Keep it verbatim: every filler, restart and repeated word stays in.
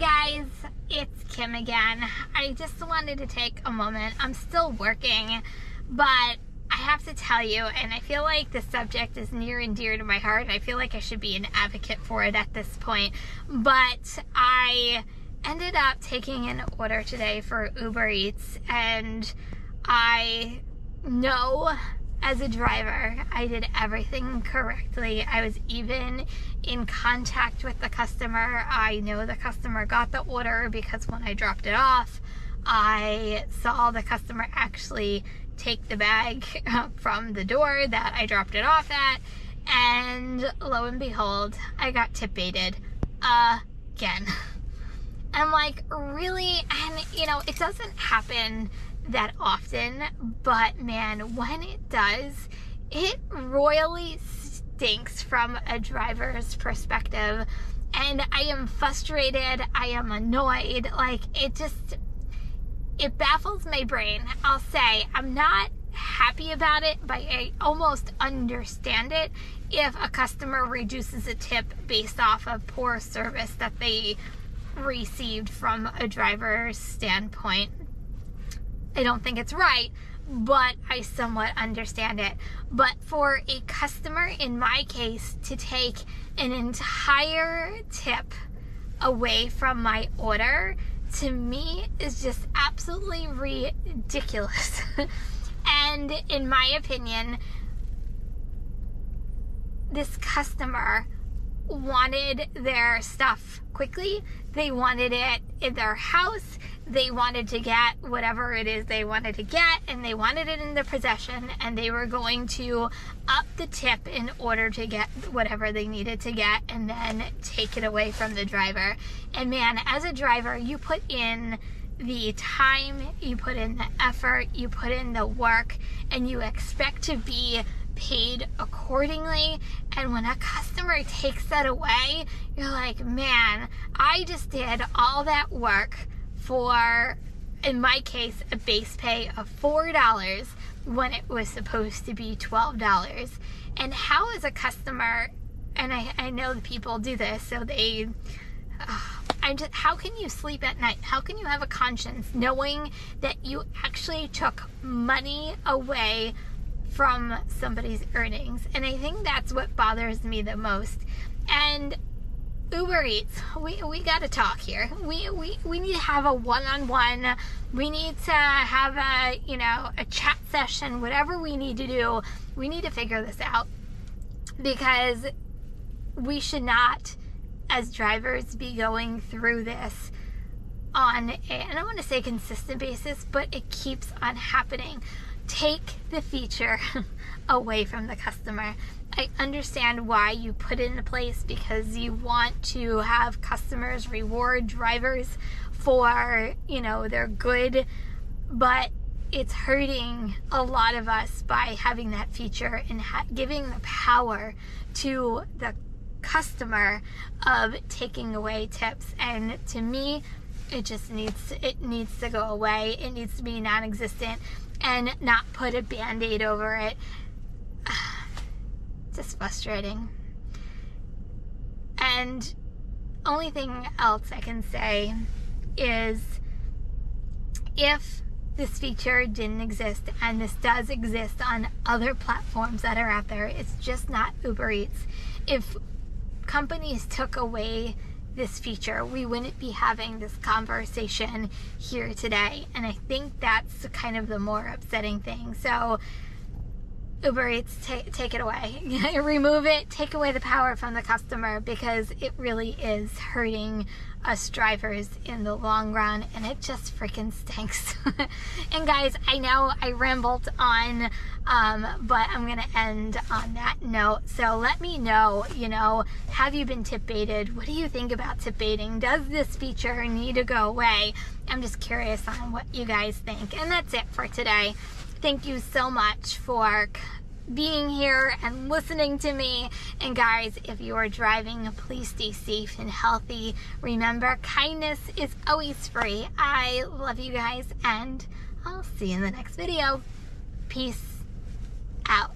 guys, it's Kim again. I just wanted to take a moment. I'm still working, but I have to tell you, and I feel like the subject is near and dear to my heart, and I feel like I should be an advocate for it at this point, but I ended up taking an order today for Uber Eats, and I know as a driver, I did everything correctly. I was even in contact with the customer. I know the customer got the order because when I dropped it off, I saw the customer actually take the bag from the door that I dropped it off at, and lo and behold, I got tip baited again. I'm like, really? And you know, it doesn't happen that often, but man, when it does, it royally stinks from a driver's perspective, and I am frustrated, I am annoyed, like it just, it baffles my brain. I'll say I'm not happy about it, but I almost understand it if a customer reduces a tip based off of poor service that they received from a driver's standpoint. I don't think it's right, but I somewhat understand it. But for a customer, in my case, to take an entire tip away from my order, to me is just absolutely ridiculous. And in my opinion, this customer wanted their stuff quickly. They wanted it in their house. They wanted to get whatever it is they wanted to get, and they wanted it in their possession, and they were going to up the tip in order to get whatever they needed to get and then take it away from the driver. And man, as a driver, you put in the time, you put in the effort, you put in the work, and you expect to be paid accordingly. And when a customer takes that away, you're like, man, I just did all that work for, in my case, a base pay of four dollars when it was supposed to be twelve dollars. And how is a customer, and I, I know the people do this, so they, uh, I'm just, how can you sleep at night? How can you have a conscience knowing that you actually took money away from somebody's earnings? And I think that's what bothers me the most. And Uber Eats, we, we gotta talk here. We, we, we need to have a one-on-one. We need to have a, you know, a chat session, whatever we need to do. We need to figure this out, because we should not, as drivers, be going through this on a, and I don't want to say consistent basis, but it keeps on happening. Take the feature away from the customer. I understand why you put it in place, because you want to have customers reward drivers for, you know, their good, but it's hurting a lot of us by having that feature and ha giving the power to the customer of taking away tips. And to me, it just needs, it needs to go away. It needs to be non-existent and not put a band-aid over it. Just frustrating. And only thing else I can say is, if this feature didn't exist, and this does exist on other platforms that are out there, it's just not Uber Eats. If companies took away this feature, we wouldn't be having this conversation here today. And I think that's kind of the more upsetting thing. So Uber Eats, take, take it away. Remove it, take away the power from the customer, because it really is hurting us drivers in the long run, and it just freaking stinks. And guys, I know I rambled on, um, but I'm gonna end on that note. So let me know, you know, have you been tip baited? What do you think about tip baiting? Does this feature need to go away? I'm just curious on what you guys think. And that's it for today. Thank you so much for being here and listening to me. And guys, if you are driving, please stay safe and healthy. Remember, kindness is always free. I love you guys, and I'll see you in the next video. Peace out.